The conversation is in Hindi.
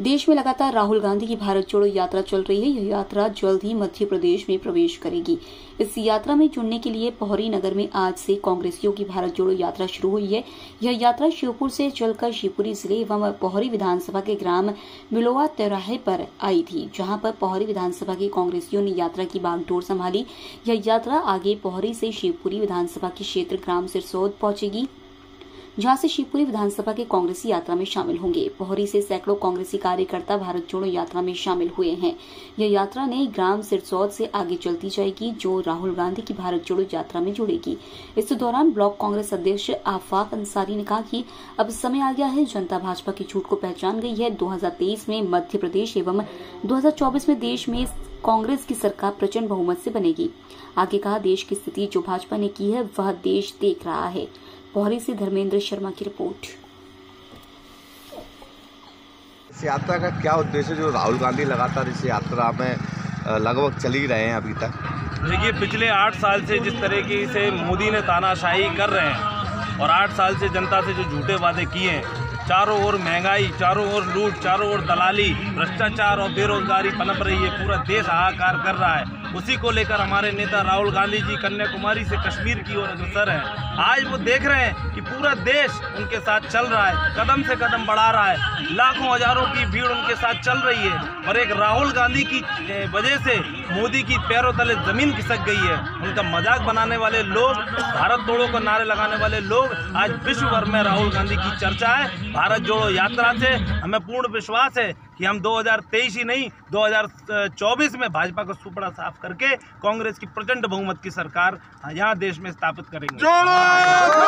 देश में लगातार राहुल गांधी की भारत जोड़ो यात्रा चल रही है। यह यात्रा जल्द ही मध्य प्रदेश में प्रवेश करेगी। इस यात्रा में जुड़ने के लिए पोहरी नगर में आज से कांग्रेसियों की भारत जोड़ो यात्रा शुरू हुई है। यह यात्रा शिवपुर से चलकर शिवपुरी जिले एवं पोहरी विधानसभा के ग्राम मिलोवा तिराहे पर आई थी, जहां पर पोहरी विधानसभा के कांग्रेसियों ने यात्रा की बागडोर संभाली। यह यात्रा आगे पोहरी से शिवपुरी विधानसभा के क्षेत्र ग्राम सिरसौद पहुंचेगी, जहां से शिवपुरी विधानसभा के कांग्रेसी यात्रा में शामिल होंगे। पोहरी से सैकड़ों कांग्रेसी कार्यकर्ता भारत जोड़ो यात्रा में शामिल हुए हैं। यह यात्रा ने ग्राम सिरसौद से आगे चलती जाएगी, जो राहुल गांधी की भारत जोड़ो यात्रा में जुड़ेगी। इस दौरान ब्लॉक कांग्रेस अध्यक्ष आफाक अंसारी ने कहा कि अब समय आ गया है, जनता भाजपा की झूठ को पहचान गई है। 2023 में मध्य प्रदेश एवं 2024 में देश में कांग्रेस की सरकार प्रचंड बहुमत से बनेगी। आगे कहा, देश की स्थिति जो भाजपा ने की है वह देश देख रहा है। पोहरी से धर्मेंद्र शर्मा की रिपोर्ट। इस यात्रा का क्या उद्देश्य, जो राहुल गांधी लगातार इस यात्रा में लगभग चल ही रहे हैं अभी तक? देखिए, पिछले 8 साल से जिस तरीके से मोदी ने तानाशाही कर रहे हैं और 8 साल से जनता से जो झूठे वादे किए हैं, चारों ओर महंगाई, चारों ओर लूट, चारों ओर दलाली, भ्रष्टाचार और बेरोजगारी पनप रही है। पूरा देश हाहाकार कर रहा है। उसी को लेकर हमारे नेता राहुल गांधी जी कन्याकुमारी से कश्मीर की ओर अग्रसर हैं। आज वो देख रहे हैं कि पूरा देश उनके साथ चल रहा है, कदम से कदम बढ़ा रहा है। लाखों हजारों की भीड़ उनके साथ चल रही है और एक राहुल गांधी की वजह से मोदी की पैरों तले जमीन खिसक गई है। उनका मजाक बनाने वाले लोग, भारत जोड़ो का नारे लगाने वाले लोग आज विश्व भर में राहुल गांधी की चर्चा है। भारत जोड़ो यात्रा से हमें पूर्ण विश्वास है कि हम 2023 ही नहीं 2024 में भाजपा को सुपड़ा साफ करके कांग्रेस की प्रचंड बहुमत की सरकार यहाँ देश में स्थापित करेंगे।